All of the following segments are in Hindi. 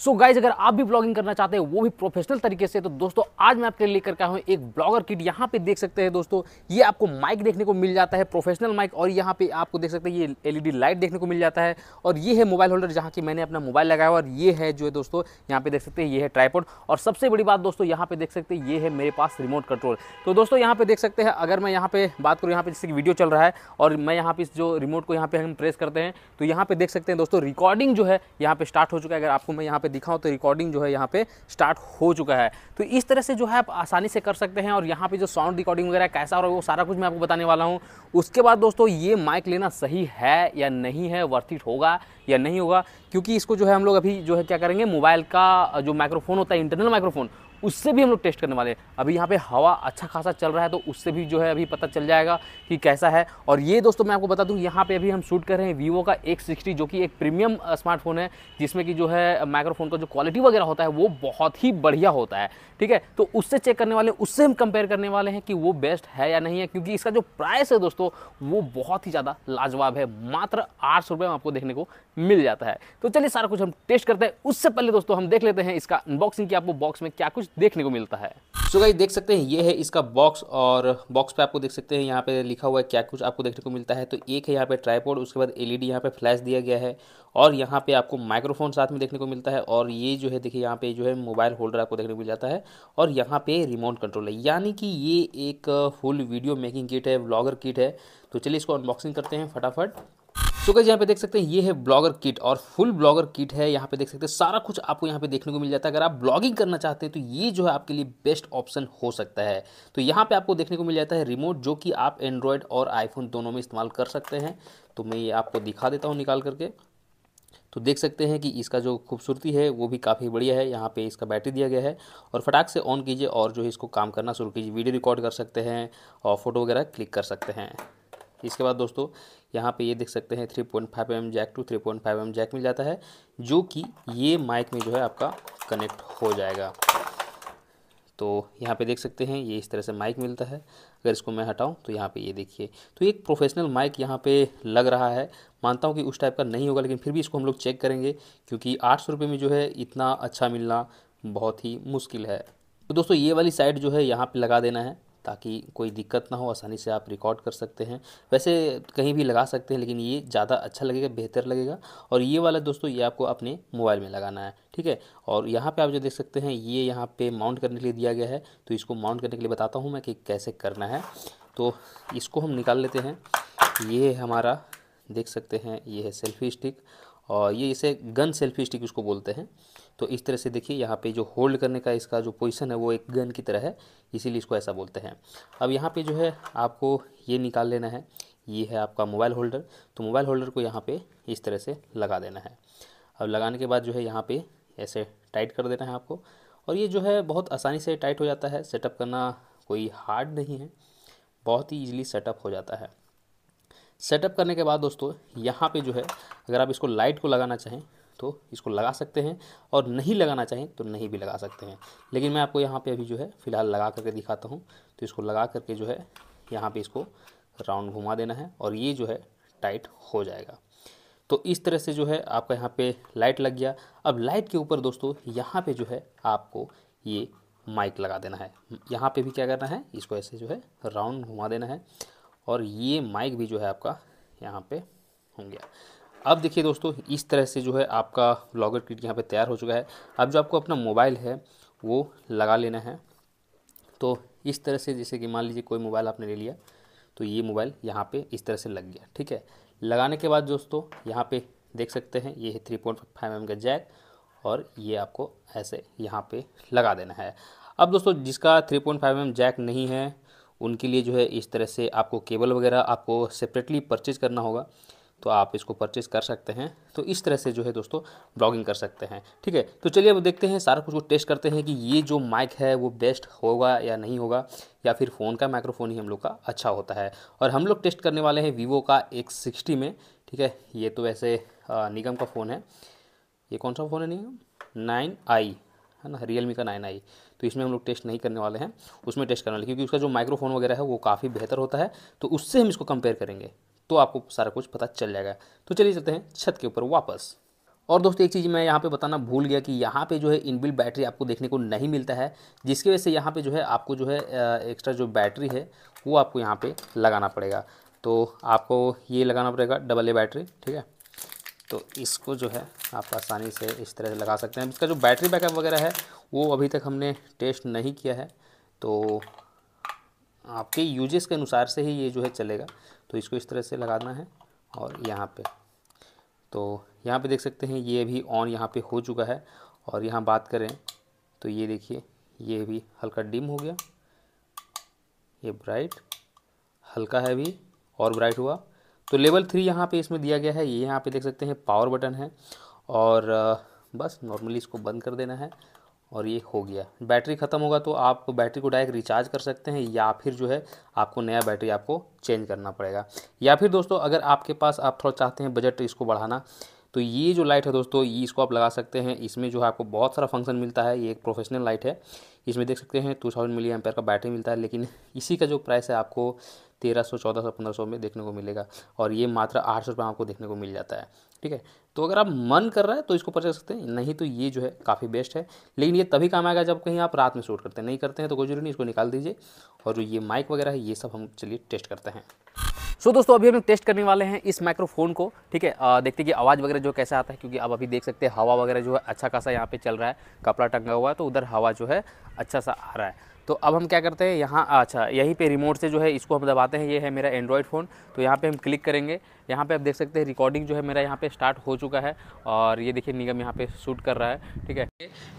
सो गाइज अगर आप भी ब्लॉगिंग करना चाहते हैं वो भी प्रोफेशनल तरीके से, तो दोस्तों आज मैं आपके लिए लेकर के आया हूं एक ब्लॉगर किट। यहाँ पे देख सकते हैं दोस्तों ये आपको माइक देखने को मिल जाता है, प्रोफेशनल माइक, और यहाँ पे आपको देख सकते हैं ये एलईडी लाइट देखने को मिल जाता है, और ये है मोबाइल होल्डर जहाँ की मैंने अपना मोबाइल लगाया, और ये है जो है दोस्तों यहाँ पे देख सकते हैं ये है ट्राइपॉड, और सबसे बड़ी बात दोस्तों यहाँ पे देख सकते हैं ये है मेरे पास रिमोट कंट्रोल। तो दोस्तों यहाँ पे देख सकते हैं अगर मैं यहाँ पे बात करूँ, यहाँ पे जैसे कि वीडियो चल रहा है और मैं यहाँ पे जो रिमोट को यहाँ पे हम प्रेस करते हैं तो यहाँ पे देख सकते हैं दोस्तों रिकॉर्डिंग जो है यहाँ पे स्टार्ट हो चुका है। अगर आपको मैं यहाँ पे दिखाऊं तो रिकॉर्डिंग जो है यहाँ पे स्टार्ट हो चुका है। तो इस तरह से जो है आप आसानी से कर सकते हैं, और यहाँ पे जो साउंड रिकॉर्डिंग वगैरह कैसा हो रहा है वो सारा कुछ मैं आपको बताने वाला हूँ। उसके बाद दोस्तों ये माइक लेना सही है या नहीं है, वर्थ इट होगा या नहीं होगा, क्योंकि इसको जो है हम लोग अभी जो है क्या करेंगे, मोबाइल का जो माइक्रोफोन होता है इंटरनल माइक्रोफोन उससे भी हम लोग टेस्ट करने वाले हैं। अभी यहाँ पे हवा अच्छा खासा चल रहा है तो उससे भी जो है अभी पता चल जाएगा कि कैसा है। और ये दोस्तों मैं आपको बता दूँ यहाँ पे अभी हम शूट कर रहे हैं वीवो का X60 जो कि एक प्रीमियम स्मार्टफोन है, जिसमें कि जो है माइक्रोफोन का जो क्वालिटी वगैरह होता है वो बहुत ही बढ़िया होता है, ठीक है। तो उससे चेक करने वाले, उससे हम कंपेयर करने वाले हैं कि वो बेस्ट है या नहीं है, क्योंकि इसका जो प्राइस है दोस्तों वो बहुत ही ज़्यादा लाजवाब है, मात्र 800 रुपये में आपको देखने को मिल जाता है। तो चलिए सारा कुछ हम टेस्ट करते हैं। उससे पहले दोस्तों हम देख लेते हैं इसका अनबॉक्सिंग कि आपको बॉक्स में क्या कुछ देखने को मिलता है। सो गाइस देख सकते हैं ये है इसका बॉक्स, और बॉक्स पे आपको देख सकते हैं यहाँ पे लिखा हुआ है क्या कुछ आपको देखने को मिलता है। तो एक है यहाँ पे ट्राइपॉड, उसके बाद एलईडी, यहाँ पे फ्लैश दिया गया है, और यहाँ पे आपको माइक्रोफोन साथ में देखने को मिलता है, और ये जो है देखिए यहाँ पे जो है मोबाइल होल्डर आपको देखने को मिल जाता है, और यहाँ पे रिमोट कंट्रोल है। यानी कि ये एक फुल वीडियो मेकिंग किट है, ब्लॉगर किट है। तो चलिए इसको अनबॉक्सिंग करते हैं फटाफट। सो गाइस यहाँ पे देख सकते हैं ये है ब्लॉगर किट, और फुल ब्लॉगर किट है। यहाँ पे देख सकते हैं सारा कुछ आपको यहाँ पे देखने को मिल जाता है। अगर आप ब्लॉगिंग करना चाहते हैं तो ये जो है आपके लिए बेस्ट ऑप्शन हो सकता है। तो यहाँ पे आपको देखने को मिल जाता है रिमोट, जो कि आप एंड्रॉयड और iPhone दोनों में इस्तेमाल कर सकते हैं। तो मैं ये आपको दिखा देता हूँ निकाल करके। तो देख सकते हैं कि इसका जो खूबसूरती है वो भी काफ़ी बढ़िया है। यहाँ पे इसका बैटरी दिया गया है, और फटाक से ऑन कीजिए और जो है इसको काम करना शुरू कीजिए। वीडियो रिकॉर्ड कर सकते हैं और फोटो वगैरह क्लिक कर सकते हैं। इसके बाद दोस्तों यहाँ पे ये देख सकते हैं 3.5mm Jack to 3.5mm Jack मिल जाता है, जो कि ये माइक में जो है आपका कनेक्ट हो जाएगा। तो यहाँ पे देख सकते हैं ये इस तरह से माइक मिलता है। अगर इसको मैं हटाऊं तो यहाँ पे ये देखिए, तो एक प्रोफेशनल माइक यहाँ पे लग रहा है। मानता हूँ कि उस टाइप का नहीं होगा, लेकिन फिर भी इसको हम लोग चेक करेंगे, क्योंकि 800 रुपये में जो है इतना अच्छा मिलना बहुत ही मुश्किल है। तो दोस्तों ये वाली साइड जो है यहाँ पर लगा देना है, ताकि कोई दिक्कत ना हो, आसानी से आप रिकॉर्ड कर सकते हैं। वैसे कहीं भी लगा सकते हैं, लेकिन ये ज़्यादा अच्छा लगेगा, बेहतर लगेगा। और ये वाला दोस्तों ये आपको अपने मोबाइल में लगाना है, ठीक है। और यहाँ पे आप जो देख सकते हैं ये यहाँ पे माउंट करने के लिए दिया गया है। तो इसको माउंट करने के लिए बताता हूँ मैं कि कैसे करना है। तो इसको हम निकाल लेते हैं। ये हमारा देख सकते हैं ये है सेल्फी स्टिक, और ये इसे गन सेल्फी स्टिक उसको बोलते हैं। तो इस तरह से देखिए यहाँ पे जो होल्ड करने का इसका जो पोजीशन है वो एक गन की तरह है, इसीलिए इसको ऐसा बोलते हैं। अब यहाँ पे जो है आपको ये निकाल लेना है। ये है आपका मोबाइल होल्डर, तो मोबाइल होल्डर को यहाँ पे इस तरह से लगा देना है। अब लगाने के बाद जो है यहाँ पे ऐसे टाइट कर देना है आपको, और ये जो है बहुत आसानी से टाइट हो जाता है। सेटअप करना कोई हार्ड नहीं है, बहुत ही ईजिली सेटअप हो जाता है। सेटअप करने के बाद दोस्तों यहाँ पे जो है अगर आप इसको लाइट को लगाना चाहें तो इसको लगा सकते हैं, और नहीं लगाना चाहें तो नहीं भी लगा सकते हैं। लेकिन मैं आपको यहाँ पे अभी जो है फ़िलहाल लगा करके दिखाता हूँ। तो इसको लगा करके जो है यहाँ पे इसको राउंड घुमा देना है, और ये जो है टाइट हो जाएगा। तो इस तरह से जो है आपका यहाँ पर लाइट लग गया। अब लाइट के ऊपर दोस्तों यहाँ पर जो है आपको ये माइक लगा देना है। यहाँ पर भी क्या करना है, इसको ऐसे जो है राउंड घुमा देना है, और ये माइक भी जो है आपका यहाँ पे हो गया। अब देखिए दोस्तों इस तरह से जो है आपका ब्लॉगर किट यहाँ पे तैयार हो चुका है। अब जो आपको अपना मोबाइल है वो लगा लेना है। तो इस तरह से जैसे कि मान लीजिए कोई मोबाइल आपने ले लिया, तो ये मोबाइल यहाँ पे इस तरह से लग गया, ठीक है। लगाने के बाद दोस्तों यहाँ पे देख सकते हैं ये है 3.5mm का जैक, और ये आपको ऐसे यहाँ पर लगा देना है। अब दोस्तों जिसका 3.5mm जैक नहीं है उनके लिए जो है इस तरह से आपको केबल वगैरह आपको सेपरेटली परचेज़ करना होगा, तो आप इसको परचेज़ कर सकते हैं। तो इस तरह से जो है दोस्तों ब्लॉगिंग कर सकते हैं, ठीक है। तो चलिए अब देखते हैं, सारा कुछ को टेस्ट करते हैं कि ये जो माइक है वो बेस्ट होगा या नहीं होगा, या फिर फ़ोन का माइक्रोफोन ही हम लोग का अच्छा होता है। और हम लोग टेस्ट करने वाले हैं वीवो का X60 में, ठीक है। ये तो वैसे निगम का फ़ोन है। ये कौन सा फ़ोन है निगम? 9i है ना, रियलमी का 9i। तो इसमें हम लोग टेस्ट नहीं करने वाले हैं, उसमें टेस्ट करने वाले, क्योंकि उसका जो माइक्रोफोन वगैरह है वो काफ़ी बेहतर होता है। तो उससे हम इसको कंपेयर करेंगे, तो आपको सारा कुछ पता चल जाएगा। तो चलिए चलते हैं छत के ऊपर वापस। और दोस्तों एक चीज़ मैं यहाँ पे बताना भूल गया कि यहाँ पे जो है इनबिल्ट बैटरी आपको देखने को नहीं मिलता है, जिसकी वजह से यहाँ पे जो है आपको जो है एक्स्ट्रा जो बैटरी है वो आपको यहाँ पे लगाना पड़ेगा। तो आपको ये लगाना पड़ेगा AA बैटरी, ठीक है। तो इसको जो है आप आसानी से इस तरह से लगा सकते हैं। इसका जो बैटरी बैकअप वगैरह है वो अभी तक हमने टेस्ट नहीं किया है, तो आपके यूजेस के अनुसार से ही ये जो है चलेगा। तो इसको इस तरह से लगाना है और यहाँ पे, तो यहाँ पे देख सकते हैं ये भी ऑन यहाँ पे हो चुका है। और यहाँ बात करें तो ये देखिए ये भी हल्का डिम हो गया, ये ब्राइट हल्का है भी और ब्राइट हुआ। तो लेवल 3 यहाँ पे इसमें दिया गया है। ये यहाँ पे देख सकते हैं पावर बटन है और बस नॉर्मली इसको बंद कर देना है और ये हो गया। बैटरी ख़त्म होगा तो आप बैटरी को डायरेक्ट रिचार्ज कर सकते हैं या फिर जो है आपको नया बैटरी आपको चेंज करना पड़ेगा। या फिर दोस्तों अगर आपके पास आप थोड़ा चाहते हैं बजट इसको बढ़ाना, तो ये जो लाइट है दोस्तों ये इसको आप लगा सकते हैं। इसमें जो है आपको बहुत सारा फंक्शन मिलता है। ये एक प्रोफेशनल लाइट है, इसमें देख सकते हैं 2000 mAh का बैटरी मिलता है, लेकिन इसी का जो प्राइस है आपको 1300, 1400, 1500 में देखने को मिलेगा और ये मात्र 800 रुपये आपको देखने को मिल जाता है, ठीक है। तो अगर आप मन कर रहा है तो इसको परचेज कर सकते हैं, नहीं तो ये जो है काफ़ी बेस्ट है। लेकिन ये तभी काम आएगा जब कहीं आप रात में शूट करते हैं, नहीं करते हैं तो कोई जरूरी नहीं, इसको निकाल दीजिए। और जो ये माइक वगैरह है ये सब हम चलिए टेस्ट करते हैं। सो दोस्तों अभी हम टेस्ट करने वाले हैं इस माइक्रोफोन को, ठीक है। देखते हैं कि आवाज़ वगैरह जो कैसा आता है, क्योंकि आप अभी देख सकते हैं हवा वगैरह जो है अच्छा खासा यहाँ पे चल रहा है, कपड़ा टंगा हुआ है तो उधर हवा जो है अच्छा सा आ रहा है। तो अब हम क्या करते हैं यहाँ, अच्छा यहीं पे रिमोट से जो है इसको हम दबाते हैं। ये है मेरा एंड्रॉयड फ़ोन, तो यहाँ पे हम क्लिक करेंगे। यहाँ पे आप देख सकते हैं रिकॉर्डिंग जो है मेरा यहाँ पे स्टार्ट हो चुका है और ये देखिए निगम यहाँ पे शूट कर रहा है, ठीक है।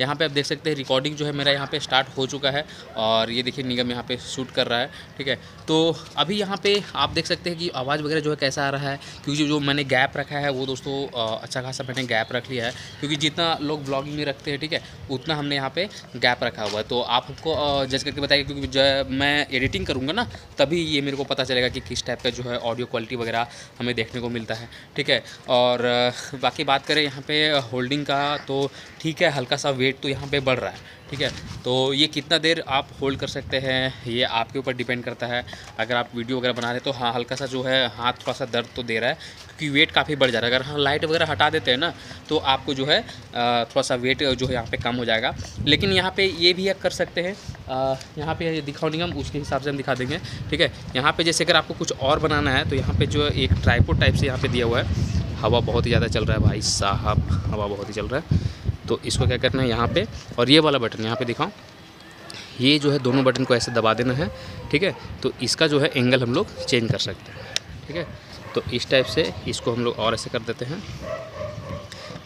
यहाँ पे आप देख सकते हैं रिकॉर्डिंग जो है मेरा यहाँ पे स्टार्ट हो चुका है और ये देखिए निगम यहाँ पे शूट कर रहा है, ठीक है। तो अभी यहाँ पे आप देख सकते हैं कि आवाज़ वगैरह जो है कैसा आ रहा है, क्योंकि जो मैंने गैप रखा है वो दोस्तों अच्छा खासा मैंने गैप रख लिया है, क्योंकि जितना लोग ब्लॉगिंग में रखते हैं, ठीक है, उतना हमने यहाँ पर गैप रखा हुआ है। तो आप हमको जज करके बताइए, क्योंकि जब मैं एडिटिंग करूँगा ना तभी ये मेरे को पता चलेगा कि किस टाइप का जो है ऑडियो क्वालिटी वगैरह हमें देखने को मिलता है, ठीक है। और बाकी बात करें यहाँ पे होल्डिंग का, तो ठीक है हल्का सा वेट तो यहाँ पे बढ़ रहा है, ठीक है। तो ये कितना देर आप होल्ड कर सकते हैं ये आपके ऊपर डिपेंड करता है। अगर आप वीडियो वगैरह बना रहे हैं तो हाँ हल्का सा जो है हाथ थोड़ा सा दर्द तो दे रहा है, क्योंकि वेट काफ़ी बढ़ जा रहा है। अगर हम लाइट वगैरह हटा देते हैं ना तो आपको जो है थोड़ा सा वेट जो है यहाँ पे कम हो जाएगा। लेकिन यहाँ पे ये भी कर सकते हैं, यहाँ पे दिखाओ हम उसके हिसाब से हम दिखा देंगे, ठीक है। यहाँ पर जैसे अगर आपको कुछ और बनाना है तो यहाँ पर जो एक ट्राइपॉड टाइप से यहाँ पर दिया हुआ है। हवा बहुत ही ज़्यादा चल रहा है भाई साहब, हवा बहुत ही चल रहा है। तो इसको क्या करना है यहाँ पे, और ये वाला बटन यहाँ पे दिखाऊँ, ये जो है दोनों बटन को ऐसे दबा देना है, ठीक है। तो इसका जो है एंगल हम लोग चेंज कर सकते हैं, ठीक है। तो इस टाइप से इसको हम लोग और ऐसे कर देते हैं।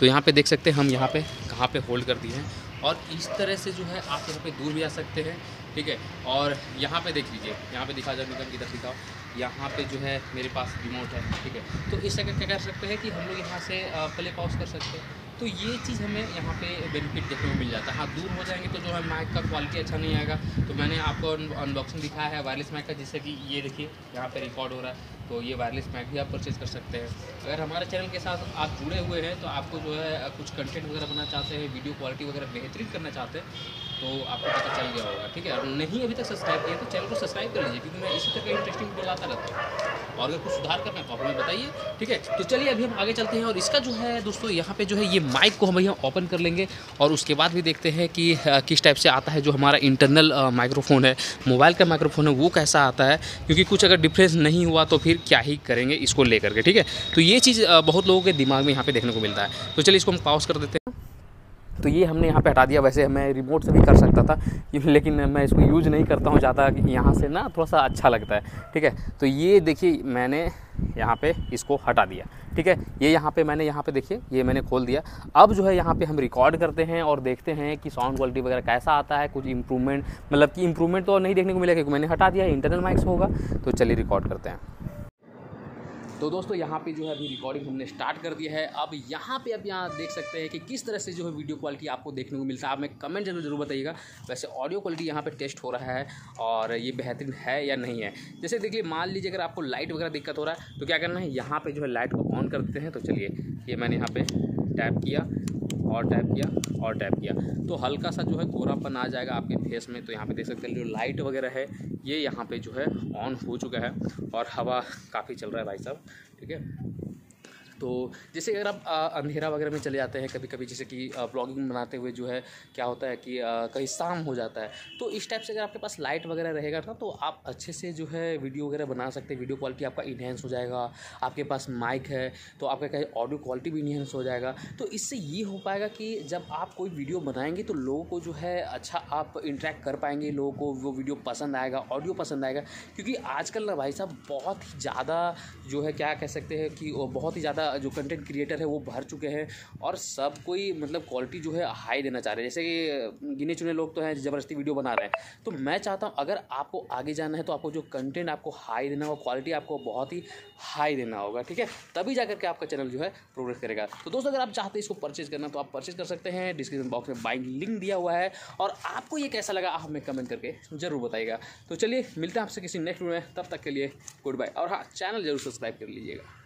तो यहाँ पे देख सकते हैं हम यहाँ पे कहाँ पे होल्ड कर दिए हैं, और इस तरह से जो है आप यहाँ पर दूर भी जा सकते हैं, ठीक है। और यहाँ पे देख लीजिए, यहाँ पे दिखा जाए निकम इधर दिखाओ, यहाँ पे जो है मेरे पास रिमोट है, ठीक है। तो इससे क्या कर सकते हैं कि हम लोग यहाँ से प्ले पॉज कर सकते हैं। तो ये चीज़ हमें यहाँ पे बेनिफिट देखने को मिल जाता है। हाँ दूर हो जाएंगे तो जो है माइक का क्वालिटी अच्छा नहीं आएगा। तो मैंने आपको अनबॉक्सिंग दिखाया है वायरलेस माइक का, जिससे कि ये देखिए यहाँ पे रिकॉर्ड हो रहा है। तो ये वायरलेस माइक भी आप परचेज़ कर सकते हैं। अगर हमारे चैनल के साथ आप जुड़े हुए हैं तो आपको जो है कुछ कंटेंट वगैरह बनाना चाहते हैं, वीडियो क्वालिटी वगैरह बेहतरीन करना चाहते हैं, तो आपको पता चल गया होगा, ठीक है। और नहीं अभी तक सब्सक्राइब किया तो चैनल को सब्सक्राइब कर लीजिए, क्योंकि मैं इसी तरह का इंटरेस्टिंग वीडियो लाता रहता हूँ। और अगर कुछ सुधार करना है तो आप हमें बताइए, ठीक है। तो चलिए अभी हम आगे चलते हैं। और इसका जो है दोस्तों यहाँ पे जो है ये माइक को हम यहाँ ओपन कर लेंगे और उसके बाद भी देखते हैं कि किस टाइप से आता है। जो हमारा इंटरनल माइक्रोफोन है, मोबाइल का माइक्रोफोन है, वो कैसा आता है, क्योंकि कुछ अगर डिफ्रेंस नहीं हुआ तो फिर क्या ही करेंगे इसको ले करके, ठीक है। तो ये चीज़ बहुत लोगों के दिमाग में यहाँ पर देखने को मिलता है। तो चलिए इसको हम पॉज कर देते हैं। तो ये हमने यहाँ पे हटा दिया। वैसे मैं रिमोट से भी कर सकता था, लेकिन मैं इसको यूज़ नहीं करता हूँ ज़्यादा, यहाँ से ना थोड़ा सा अच्छा लगता है, ठीक है। तो ये देखिए मैंने यहाँ पे इसको हटा दिया, ठीक है। ये यहाँ पे मैंने यहाँ पे देखिए ये मैंने खोल दिया। अब जो है यहाँ पे हम रिकॉर्ड करते हैं और देखते हैं कि साउंड क्वालिटी वगैरह कैसा आता है। कुछ इम्प्रूवमेंट, मतलब कि इम्प्रूवमेंट तो नहीं देखने को मिलेगा क्योंकि मैंने हटा दिया, इंटरनल माइक्स होगा। तो चलिए रिकॉर्ड करते हैं। तो दोस्तों यहाँ पे जो है अभी रिकॉर्डिंग हमने स्टार्ट कर दिया है। अब यहाँ पे आप यहाँ देख सकते हैं कि किस तरह से जो है वीडियो क्वालिटी आपको देखने को मिलता है। आप में कमेंट जरूर बताइएगा। वैसे ऑडियो क्वालिटी यहाँ पे टेस्ट हो रहा है और ये बेहतरीन है या नहीं है। जैसे देखिए मान लीजिए अगर आपको लाइट वगैरह दिक्कत हो रहा है तो क्या करना है, यहाँ पर जो है लाइट को ऑन कर देते हैं। तो चलिए ये मैंने यहाँ पर टैप किया और टैप किया और टैप किया, तो हल्का सा जो है गोरापन आ जाएगा आपके फेस में। तो यहाँ पे देख सकते हैं जो लाइट वगैरह है ये यहाँ पे जो है ऑन हो चुका है और हवा काफ़ी चल रहा है भाई साहब, ठीक है। तो जैसे अगर आप अंधेरा वगैरह में चले जाते हैं कभी कभी, जैसे कि ब्लॉगिंग बनाते हुए जो है क्या होता है कि कहीं शाम हो जाता है, तो इस टाइप से अगर आपके पास लाइट वगैरह रहेगा ना तो आप अच्छे से जो है वीडियो वगैरह बना सकते हैं। वीडियो क्वालिटी आपका इन्हेंस हो जाएगा, आपके पास माइक है तो आपका कहीं ऑडियो क्वालिटी भी इन्हेंस हो जाएगा। तो इससे ये हो पाएगा कि जब आप कोई वीडियो बनाएंगे तो लोगों को जो है अच्छा आप इंटरेक्ट कर पाएंगे, लोगों को वो वीडियो पसंद आएगा, ऑडियो पसंद आएगा। क्योंकि आजकल भाई साहब बहुत ही ज़्यादा जो है क्या कह सकते हैं कि बहुत ही ज़्यादा जो कंटेंट क्रिएटर है वो भर चुके हैं और सब कोई मतलब क्वालिटी जो है हाई देना चाह रहे हैं। जैसे कि गिने चुने लोग तो हैं ज़बरदस्ती वीडियो बना रहे हैं। तो मैं चाहता हूँ अगर आपको आगे जाना है तो आपको जो कंटेंट आपको हाई देना होगा, क्वालिटी आपको बहुत ही हाई देना होगा, ठीक है, तभी जा करके आपका चैनल जो है प्रोग्रेस करेगा। तो दोस्तों अगर आप चाहते हैं इसको परचेज करना तो आप परचेज कर सकते हैं, डिस्क्रिप्शन बॉक्स में बाइंग लिंक दिया हुआ है। और आपको ये कैसा लगा आप हमें कमेंट करके जरूर बताइएगा। तो चलिए मिलते हैं आपसे किसी नेक्स्ट वीडियो में, तब तक के लिए गुड बाय। और हाँ, चैनल जरूर सब्सक्राइब कर लीजिएगा।